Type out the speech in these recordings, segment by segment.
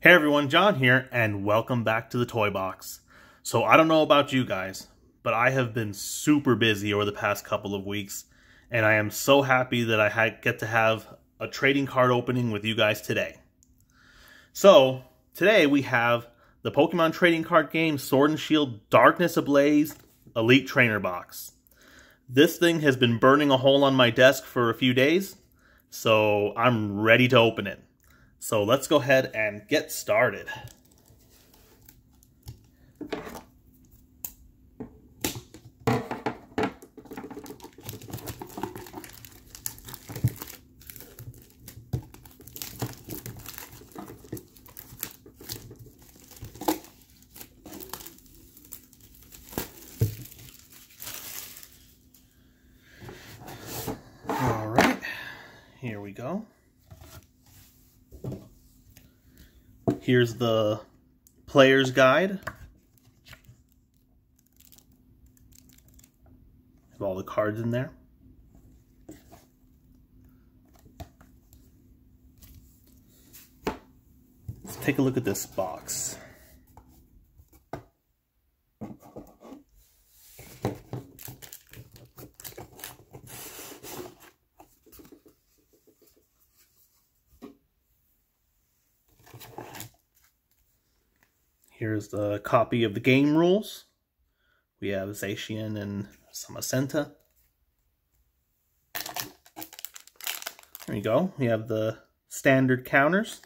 Hey everyone, John here, and welcome back to the Toy Box. So I don't know about you guys, but I have been super busy over the past couple of weeks, and I am so happy that I get to have a trading card opening with you guys today. So today we have the Pokemon trading card game Sword and Shield Darkness Ablaze Elite Trainer Box. This thing has been burning a hole on my desk for a few days, so I'm ready to open it. So let's go ahead and get started. All right, here we go. Here's the player's guide. Have all the cards in there. Let's take a look at this box. Here's the copy of the game rules. We have Zacian and Samacenta. There you go. We have the standard counters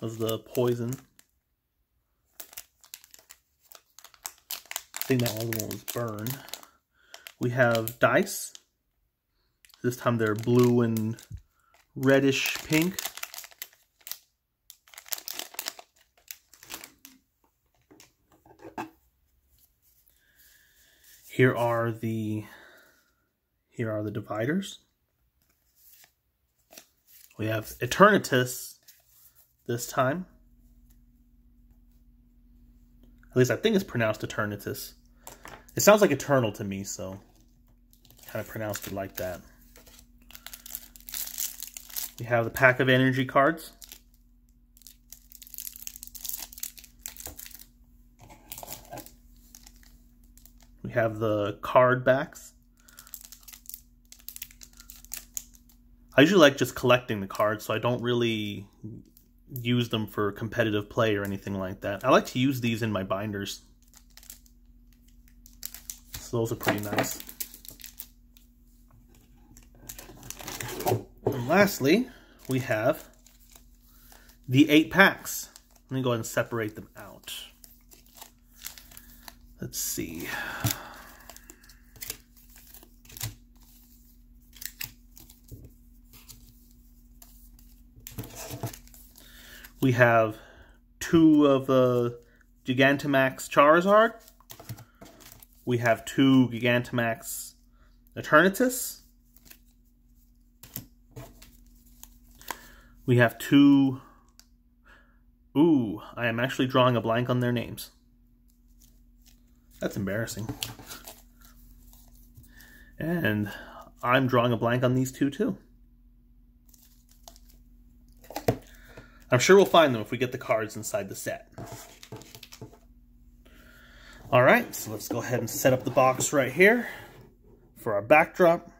of the poison. I think that other one was burn. We have dice. This time they're blue and reddish pink. Here are the dividers. We have Eternatus this time. At least I think it's pronounced Eternatus. It sounds like eternal to me, so kind of pronounced it like that. We have the pack of energy cards. We have the card backs. I usually like just collecting the cards, so I don't really use them for competitive play or anything like that. I like to use these in my binders. So those are pretty nice. And lastly, we have the 8 packs. Let me go ahead and separate them out. Let's see. We have 2 of the Gigantamax Charizard. We have 2 Gigantamax Eternatus. We have 2... Ooh, I am actually drawing a blank on their names. That's embarrassing. And I'm drawing a blank on these 2 too. I'm sure we'll find them if we get the cards inside the set. All right, so let's go ahead and set up the box right here for our backdrop.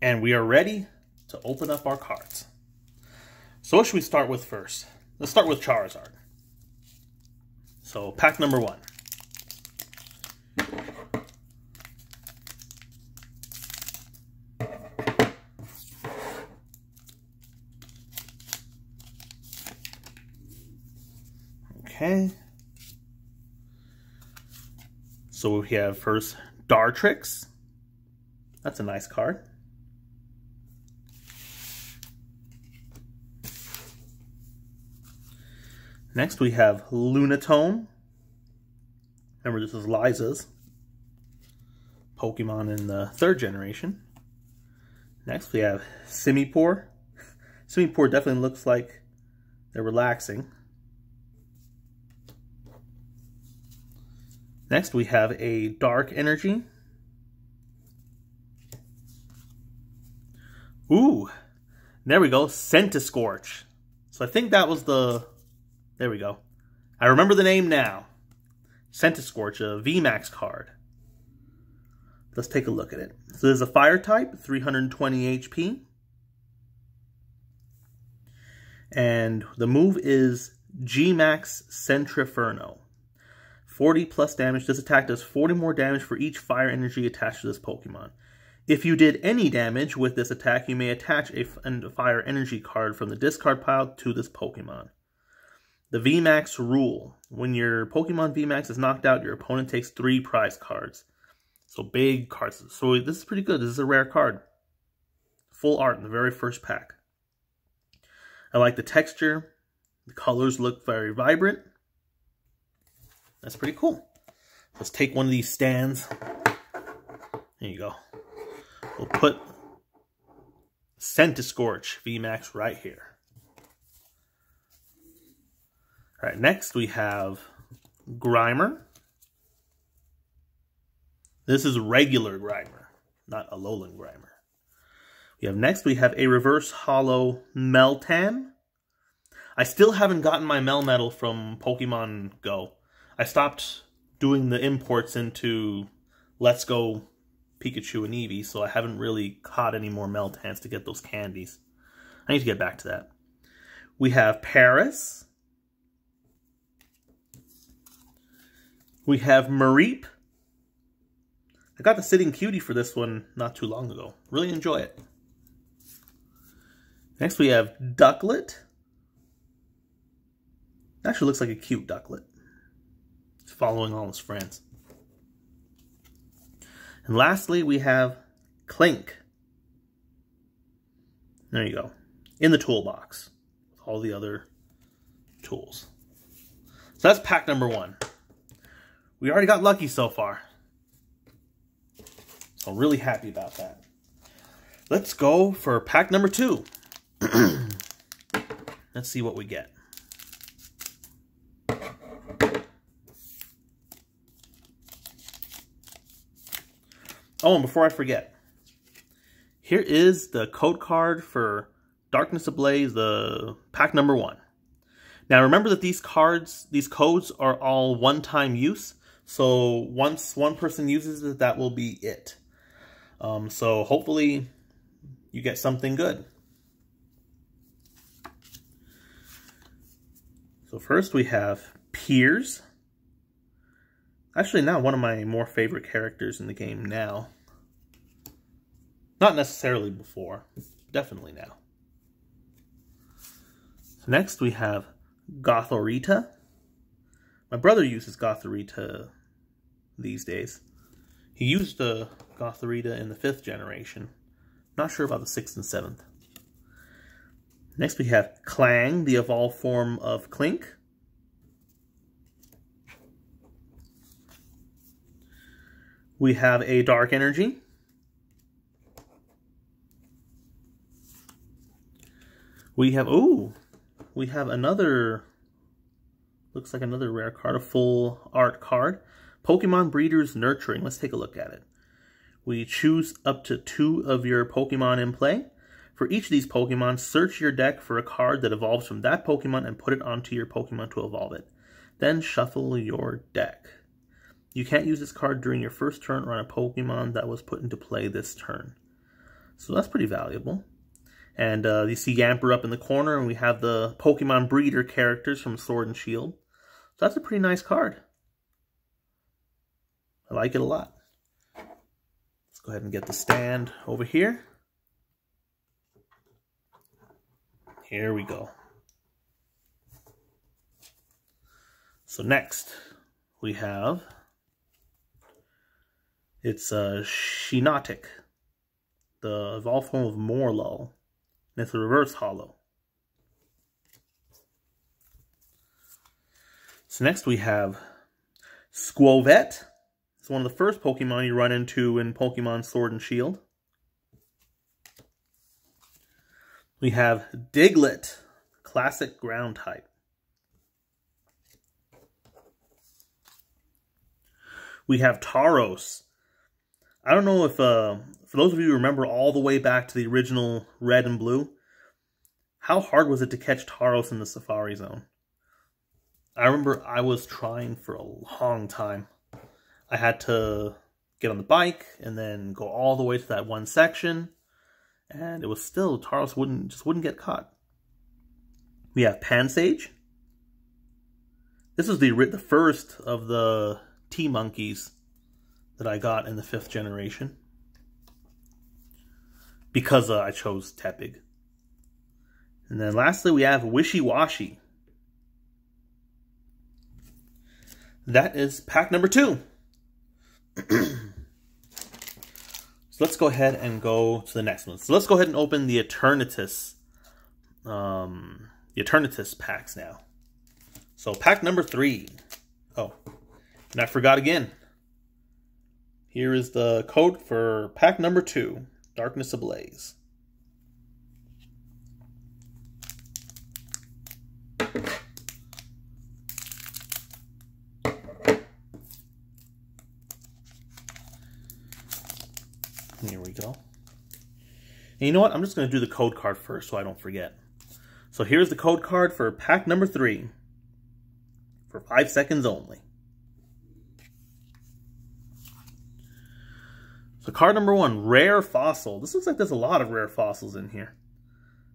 And we are ready to open up our cards. So what should we start with first? Let's start with Charizard. So pack number 1. Okay. So we have first Dartrix. That's a nice card. Next we have Lunatone. Remember, this is Liza's Pokemon in the 3rd generation. Next we have Simisear. Simisear definitely looks like they're relaxing. Next, we have a Dark Energy. Ooh, There we go, Centiskorch. So I think that was the... There we go. I remember the name now. Centiskorch, a VMAX card. Let's take a look at it. So there's a fire type, 320 HP. And the move is GMAX Centriferno. 40 plus damage. This attack does 40 more damage for each fire energy attached to this Pokemon. If you did any damage with this attack, you may attach a fire energy card from the discard pile to this Pokemon. The VMAX rule. When your Pokemon VMAX is knocked out, your opponent takes 3 prize cards. So big cards. So this is pretty good. This is a rare card. Full art in the very first pack. I like the texture. The colors look very vibrant. That's pretty cool. Let's take one of these stands. There you go. We'll put Centiskorch VMAX right here. All right, next we have Grimer. This is regular Grimer, not Alolan Grimer. Next we have a Reverse Hollow Meltan. I still haven't gotten my Melmetal from Pokemon Go. I stopped doing the imports into Let's Go Pikachu and Eevee, so I haven't really caught any more Meltans to get those candies. I need to get back to that. We have Paris. We have Mareep. I got the Sitting Cutie for this one not too long ago. Really enjoy it. Next we have Ducklett. Actually looks like a cute Ducklett. It's following all his friends. And lastly, we have Clink. There you go. In the toolbox. With all the other tools. So that's pack number 1. We already got lucky so far. So I'm really happy about that. Let's go for pack number 2. Let's see what we get. Oh, and before I forget, here is the code card for Darkness Ablaze, the pack number 1. Now remember that these cards, these codes are all one-time use. So once one person uses it, that will be it. So hopefully you get something good. So first we have Piers. Actually, now one of my more favorite characters in the game now. Not necessarily before, definitely now. So next we have Gothorita. My brother uses Gothorita these days. He used the Gothorita in the 5th generation. Not sure about the 6th and 7th. Next we have Clang, the evolved form of Clink. We have a Dark Energy. We have, ooh, we have another, looks like another rare card, a full art card. Pokemon Breeders Nurturing. Let's take a look at it. We choose up to 2 of your Pokemon in play. For each of these Pokemon, search your deck for a card that evolves from that Pokemon and put it onto your Pokemon to evolve it. Then shuffle your deck. You can't use this card during your first turn or on a Pokemon that was put into play this turn. So that's pretty valuable. And you see Yamper up in the corner, and we have the Pokemon Breeder characters from Sword and Shield. So that's a pretty nice card. I like it a lot. Let's go ahead and get the stand over here. Here we go. So next we have... It's Shinotic, the evolved form of Morlul, and it's a Reverse Hollow. So next we have Squovette. It's one of the first Pokemon you run into in Pokemon Sword and Shield. We have Diglett, classic ground type. We have Tauros. I don't know if, for those of you who remember all the way back to the original Red and Blue, How hard was it to catch Tauros in the Safari Zone? I remember I was trying for a long time. I had to get on the bike and then go all the way to that one section, and it was still Tauros wouldn't get caught. We have Pansage. This was the first of the Tea Monkeys that I got in the 5th generation, because I chose Tepig. And then lastly we have Wishy-Washy. That is pack number 2. So let's go ahead and go to the next one. So let's go ahead and open the Eternatus packs now. So pack number 3. Oh, and I forgot again. Here is the code for pack number 2, Darkness Ablaze. Here we go. And you know what? I'm just going to do the code card first so I don't forget. So here's the code card for pack number 3 for 5 seconds only. So card number 1, Rare Fossil. This looks like there's a lot of rare fossils in here.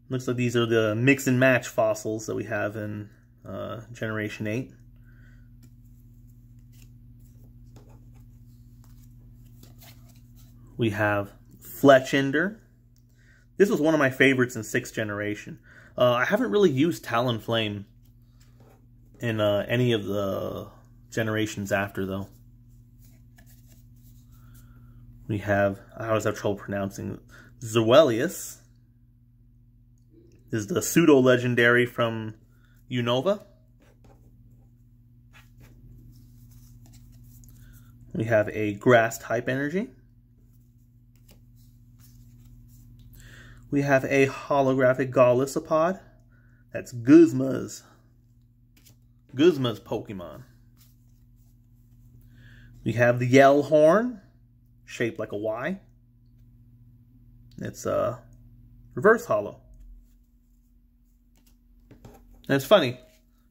Looks like these are the mix and match fossils that we have in Generation 8. We have Fletchender. This was one of my favorites in 6th generation. I haven't really used Talonflame in any of the generations after, though. We have, I always have trouble pronouncing, Zoelius. This is the pseudo-legendary from Unova. We have a Grass-type energy. We have a holographic Golisopod. That's Guzma's Pokemon. We have the Yellhorn, shaped like a Y. It's a reverse hollow. And it's funny,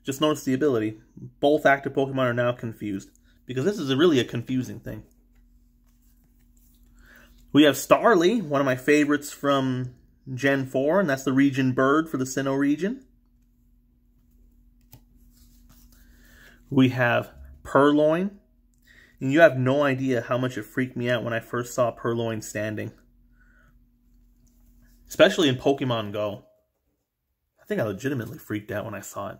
just notice the ability. Both active Pokemon are now confused, because this is really a confusing thing. We have Starly, one of my favorites from Gen 4, and that's the region bird for the Sinnoh region. We have Purloin, and you have no idea how much it freaked me out when I first saw Purloin standing, especially in Pokemon Go. I think I legitimately freaked out when I saw it.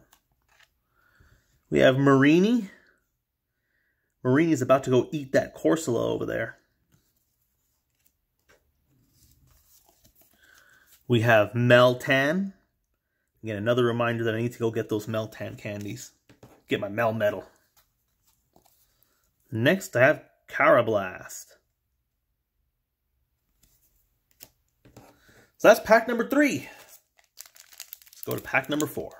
We have Marini. Marini's about to go eat that Corsola over there. We have Meltan. Again, another reminder that I need to go get those Meltan candies. Get my Melmetal. Next, I have Carablast. So that's pack number 3. Let's go to pack number 4.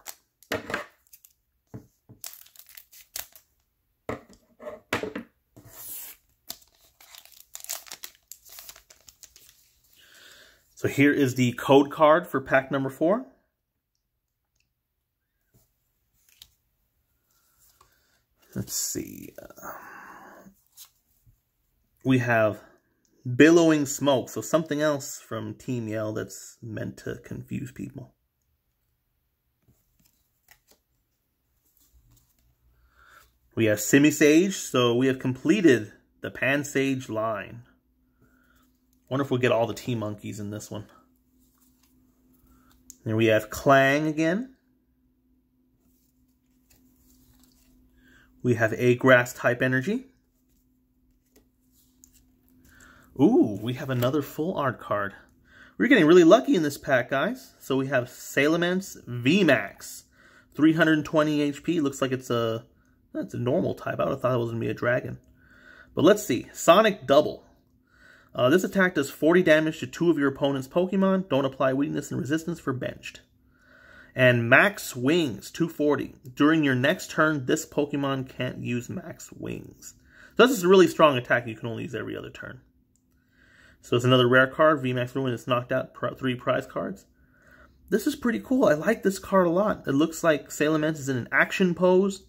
So here is the code card for pack number 4. Let's see. We have Billowing Smoke. So something else from Team Yell that's meant to confuse people. We have Simisage. So we have completed the Pansage line. Wonder if we'll get all the Tea Monkeys in this one. Then we have Clang again. We have a Grass-type energy. Ooh, we have another full art card. We're getting really lucky in this pack, guys. So we have Salamence VMAX. 320 HP. Looks like it's a normal type. I would have thought it was going to be a dragon. But let's see. Sonic Double. This attack does 40 damage to 2 of your opponent's Pokemon. Don't apply weakness and resistance for benched. And Max Wings, 240. During your next turn, this Pokemon can't use Max Wings. So this is a really strong attack you can only use every other turn. So it's another rare card. VMAX Ruin is knocked out 3 prize cards. This is pretty cool. I like this card a lot. It looks like Salamence is in an action pose.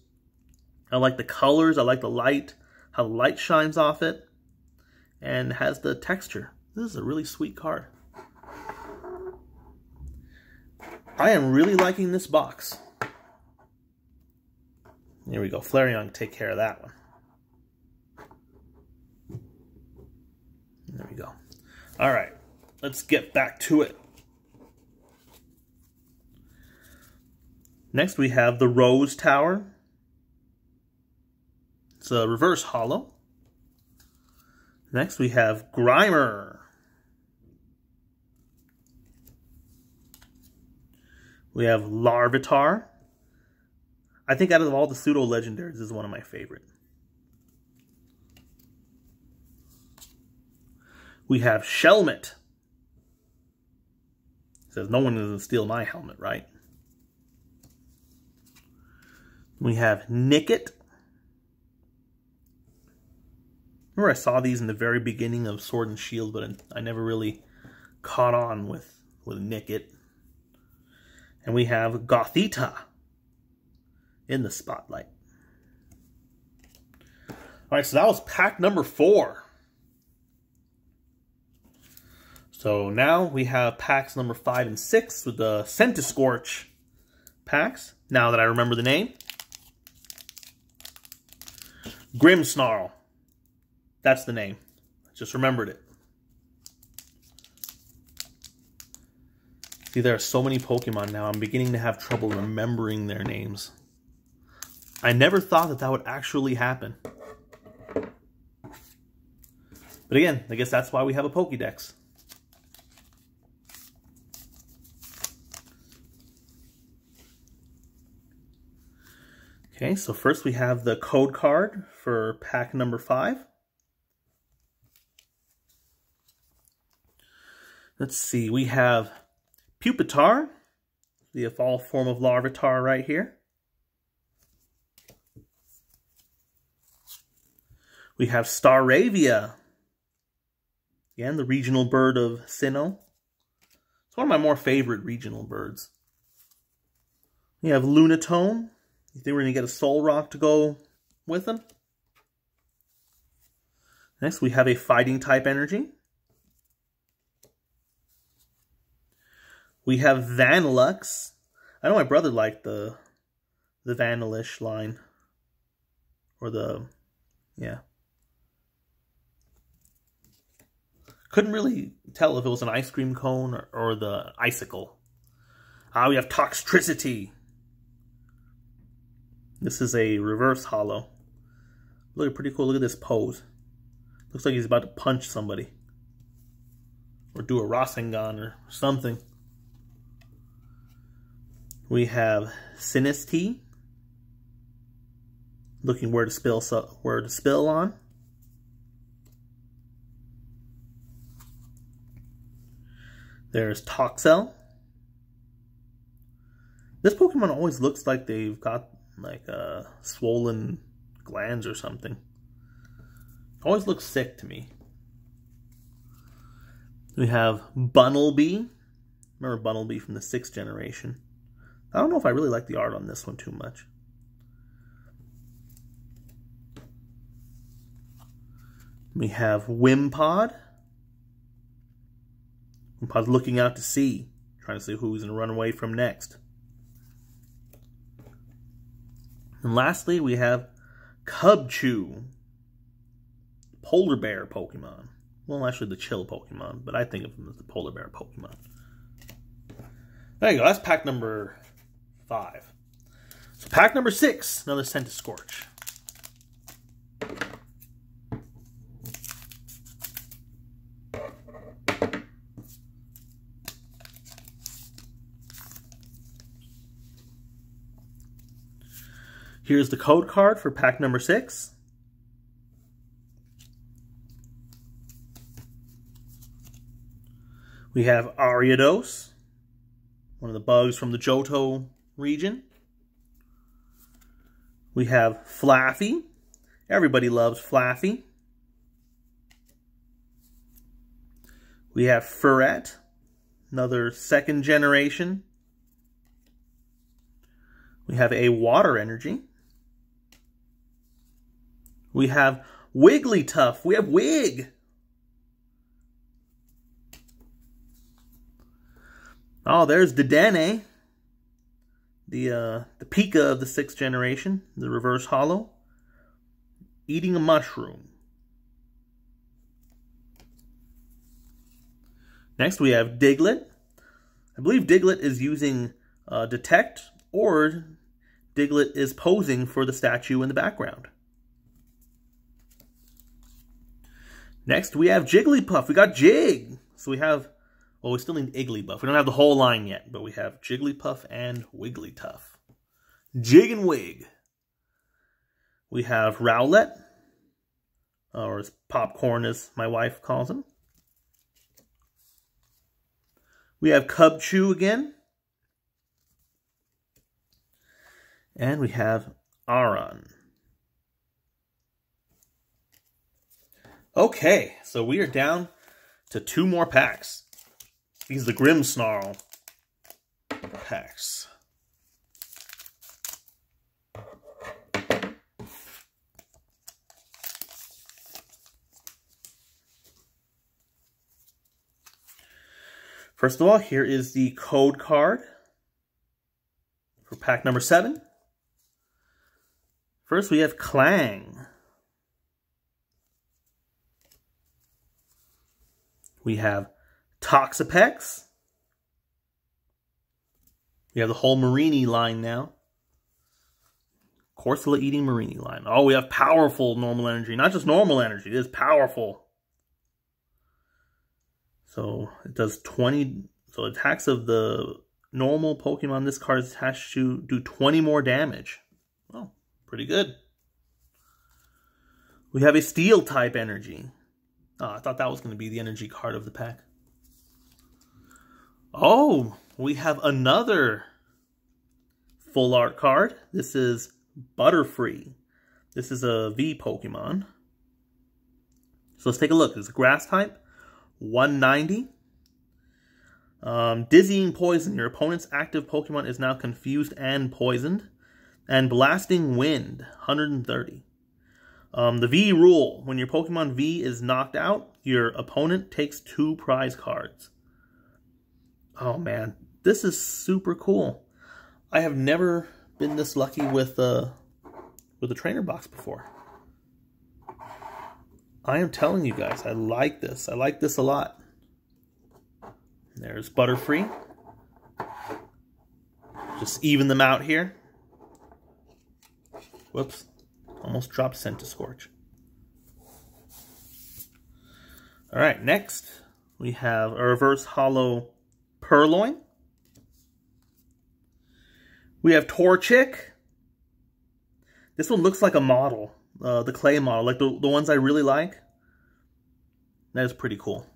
I like the colors. I like the light, how the light shines off it, and has the texture. This is a really sweet card. I am really liking this box. Here we go. Flareon can take care of that one. There we go. All right, let's get back to it. Next we have the Rose Tower. It's a reverse hollow. Next we have Grimer. We have Larvitar. I think out of all the pseudo legendaries, this is one of my favorite. We have Shelmet. It says no one is gonna steal my helmet, right? We have Nickit. Remember I saw these in the very beginning of Sword and Shield, but I never really caught on with Nickit. And we have Gothorita in the spotlight. All right, so that was pack number 4. So now we have packs number 5 and 6 with the Centiskorch packs, now that I remember the name. Grimmsnarl. That's the name. I just remembered it. See, there are so many Pokemon now. I'm beginning to have trouble remembering their names. I never thought that that would actually happen. But again, I guess that's why we have a Pokédex. Okay, so first we have the code card for pack number 5. Let's see, we have Pupitar, the evolved form of Larvitar right here. We have Staravia, again, the regional bird of Sinnoh. It's one of my more favorite regional birds. We have Lunatone. You think we're going to get a Soul Rock to go with them? Next, we have a fighting type energy. We have Vanillux. I know my brother liked the Vanillish line. Or the, yeah. Couldn't really tell if it was an ice cream cone or the icicle. We have Toxtricity. This is a reverse hollow. Look, pretty cool. Look at this pose. Looks like he's about to punch somebody. Or do a Rasengan or something. We have Sinistee, looking where to spill on. There's Toxel. This Pokemon always looks like they've got like swollen glands or something. Always looks sick to me. We have Bunnelby. Remember Bunnelby from the 6th generation. I don't know if I really like the art on this one too much. We have Wimpod. Wimpod's looking out to sea, trying to see who's going to run away from next. And lastly, we have Cubchoo. Polar bear Pokemon. Well, actually the chill Pokemon, but I think of them as the polar bear Pokemon. There you go, that's pack number 5. So pack number 6, another Centiskorch. Here's the code card for pack number 6. We have Ariados, one of the bugs from the Johto region. We have Flaffy. Everybody loves Flaffy. We have Ferret, another 2nd generation We have a Water Energy. We have Wigglytuff. We have Wig. Oh, there's Dedenne. The Pika of the 6th generation. The Reverse Hollow. Eating a Mushroom. Next we have Diglett. I believe Diglett is using Detect, or Diglett is posing for the statue in the background. Next we have Jigglypuff. We got Jig. So we have, well, we still need Igglybuff. We don't have the whole line yet, but we have Jigglypuff and Wigglytuff. Jig and Wig. We have Rowlet, or as Popcorn as my wife calls him. We have Cubchoo again. And we have Aron. Okay, so we are down to 2 more packs. These are the Grimmsnarl packs. First of all, here is the code card for pack number 7. First, we have Clang. We have Toxapex. We have the whole Marini line now. Corsola eating Marini line. Oh, we have powerful normal energy. Not just normal energy, it is powerful. So it does 20, so attacks of the normal Pokemon this card is attached to do 20 more damage. Oh, pretty good. We have a Steel type energy. Oh, I thought that was going to be the energy card of the pack. Oh, we have another full art card. This is Butterfree. This is a V Pokemon. So let's take a look. It's a grass type. 190. Dizzying Poison. Your opponent's active Pokemon is now confused and poisoned. And Blasting Wind. 130. The V rule. When your Pokemon V is knocked out, your opponent takes 2 prize cards. Oh man, this is super cool. I have never been this lucky with a trainer box before. I am telling you guys, I like this. I like this a lot. There's Butterfree. Just even them out here. Whoops. Almost dropped Centiskorch. Alright, next we have a Reverse Hollow Purloin. We have Torchic. This one looks like a model. The clay model, like the ones I really like. That is pretty cool.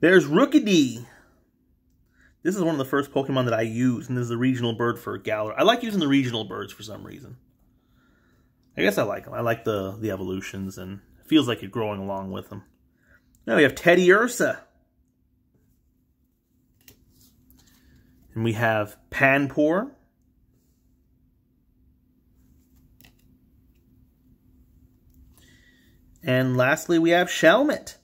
There's Rookidee. This is one of the first Pokemon that I use, and this is the regional bird for Galar. I like using the regional birds for some reason. I guess I like them. I like the evolutions, and it feels like you're growing along with them. Now we have Teddy Ursa. And we have Panpour. And lastly, we have Shelmet.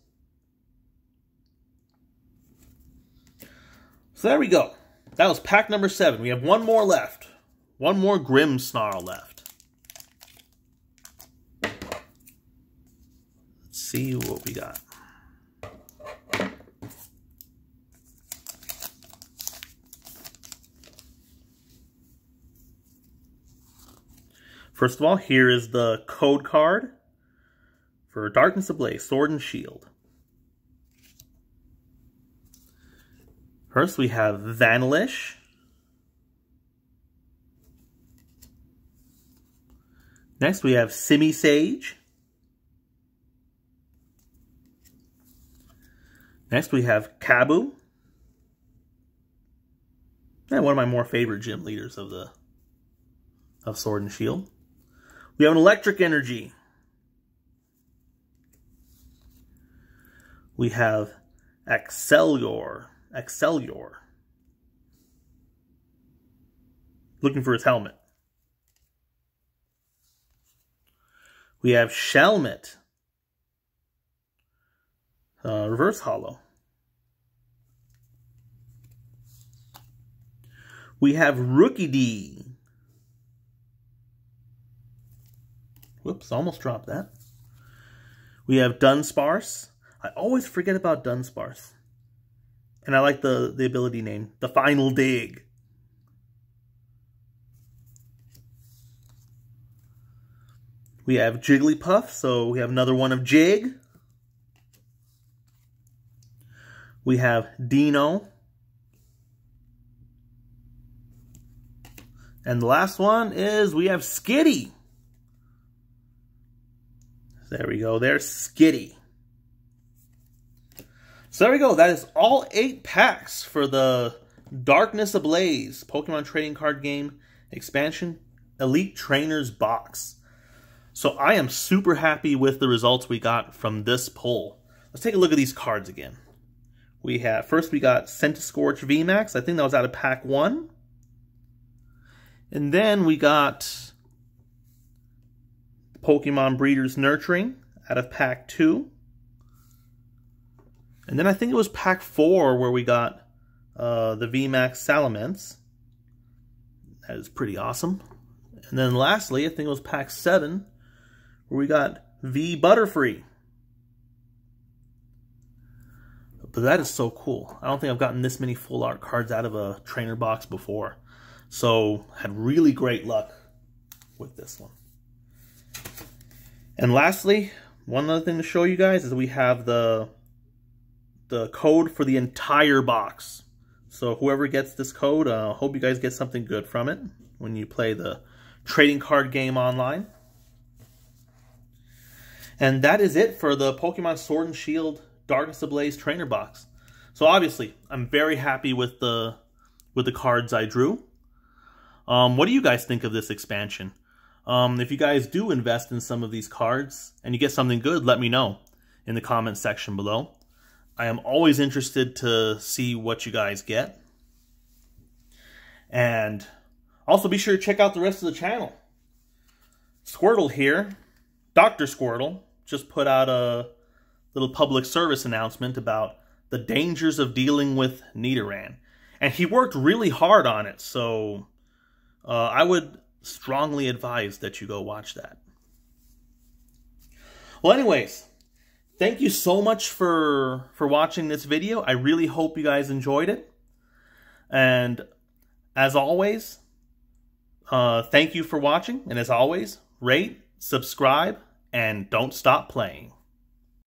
So there we go. That was pack number 7. We have 1 more left. 1 more Grimmsnarl left. Let's see what we got. First of all, here is the code card for Darkness Ablaze, Sword and Shield. First we have Vanillish. Next we have Simisage. Next we have Kabu. And one of my more favorite gym leaders of Sword and Shield. We have an Electric Energy. We have Excelsior. looking for his helmet. We have Shelmet. Reverse hollow. We have Rookidee. Whoops, almost dropped that. We have Dunsparce. I always forget about Dunsparce. And I like the ability name, the Final Dig. We have Jigglypuff, so we have another one of Jig. We have Dino. And the last one is we have Skitty. There we go. There's Skitty. So there we go. That is all 8 packs for the Darkness Ablaze Pokemon Trading Card Game Expansion Elite Trainers Box. So I am super happy with the results we got from this pull. Let's take a look at these cards again. We have, first we got Centiskorch VMAX. I think that was out of pack 1. And then we got Pokemon Breeders Nurturing out of pack 2. And then I think it was pack 4 where we got the VMAX Salamence. That is pretty awesome. And then lastly, I think it was pack 7 where we got V Butterfree. But that is so cool. I don't think I've gotten this many full art cards out of a trainer box before. So I had really great luck with this one. And lastly, one other thing to show you guys is we have the code for the entire box. So whoever gets this code, I hope you guys get something good from it when you play the trading card game online. And that is it for the Pokemon Sword and Shield Darkness Ablaze Trainer Box. So obviously, I'm very happy with the cards I drew. What do you guys think of this expansion? If you guys do invest in some of these cards and you get something good, let me know in the comments section below. I am always interested to see what you guys get. And also be sure to check out the rest of the channel. Squirtle here, Dr. Squirtle, just put out a little public service announcement about the dangers of dealing with Nidoran. And he worked really hard on it, so I would strongly advise that you go watch that. Well, anyways, thank you so much for watching this video. I really hope you guys enjoyed it. And as always, thank you for watching. And as always, rate, subscribe, and don't stop playing.